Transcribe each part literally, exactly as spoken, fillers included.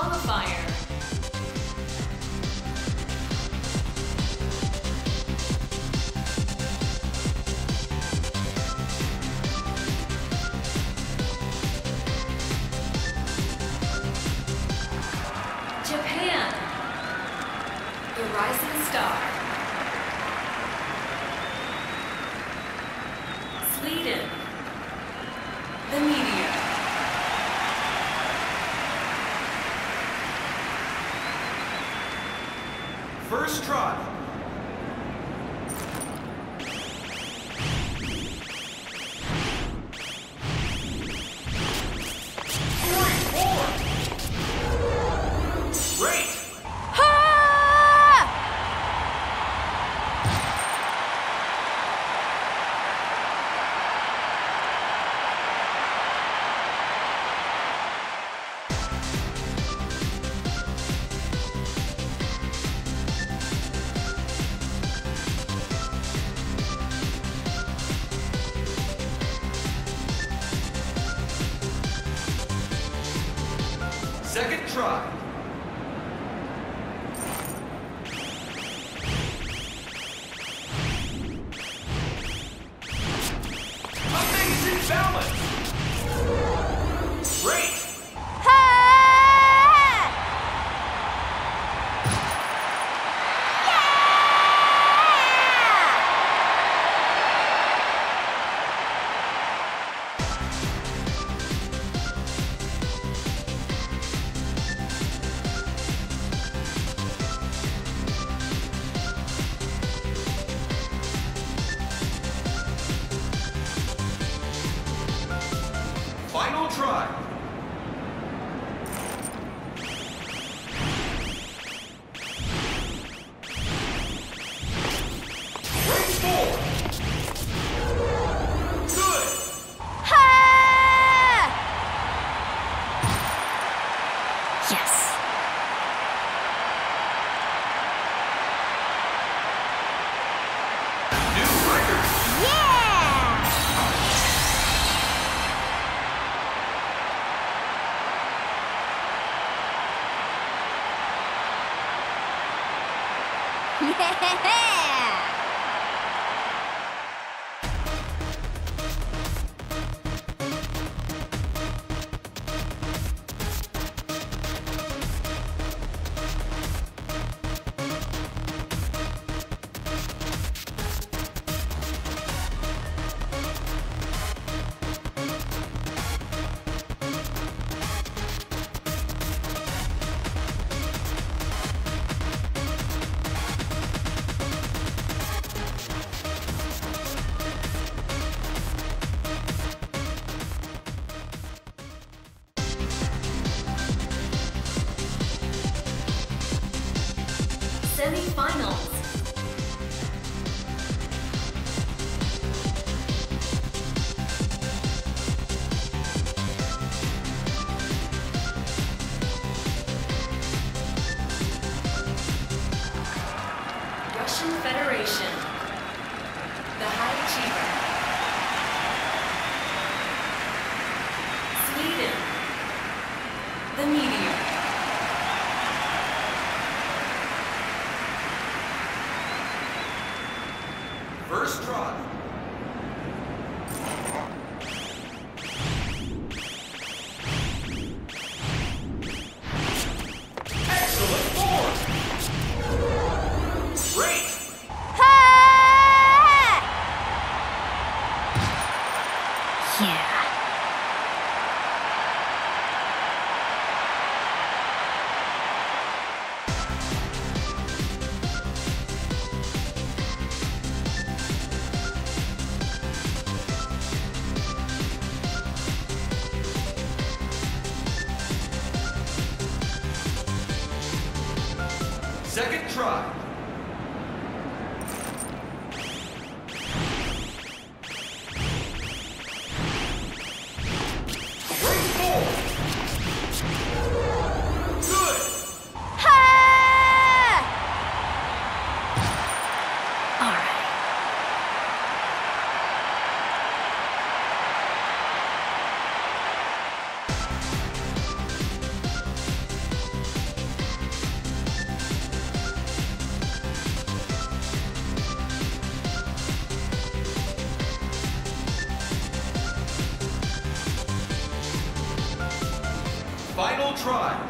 qualifier. Japan, the rising star. Sweden, the meteor. First try. Three, four. Great. Second try. Amazing balance. Great. Final try. Race four. Good. Ha! Yes. Yeah! Semi-finals. Russian Federation, the high achiever. Sweden, the meteor. First try. Excellent form. Great. Ha! Yeah. Second try. Great ball. Good. Ha! All right. tried.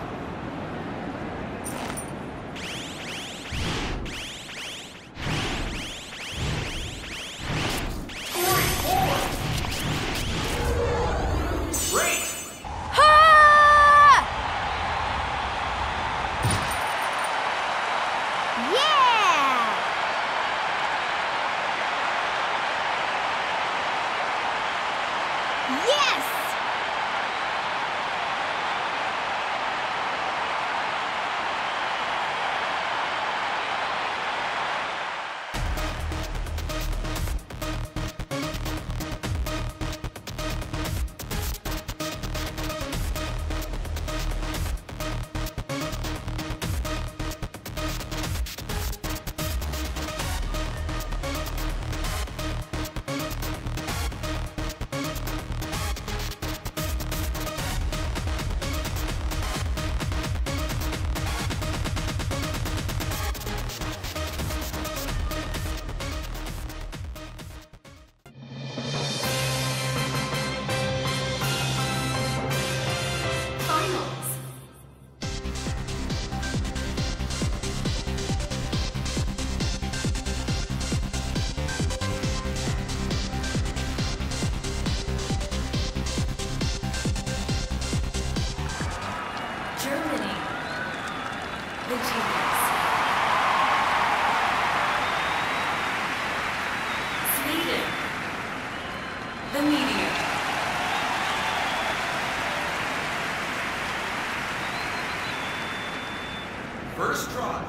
First try.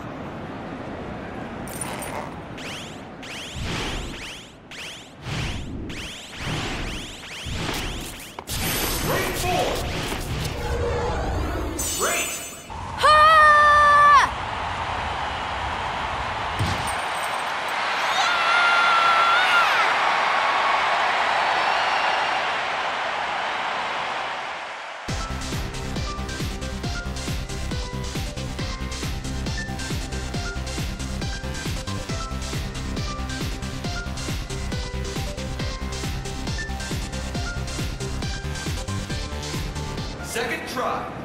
Great four. Great. Second try.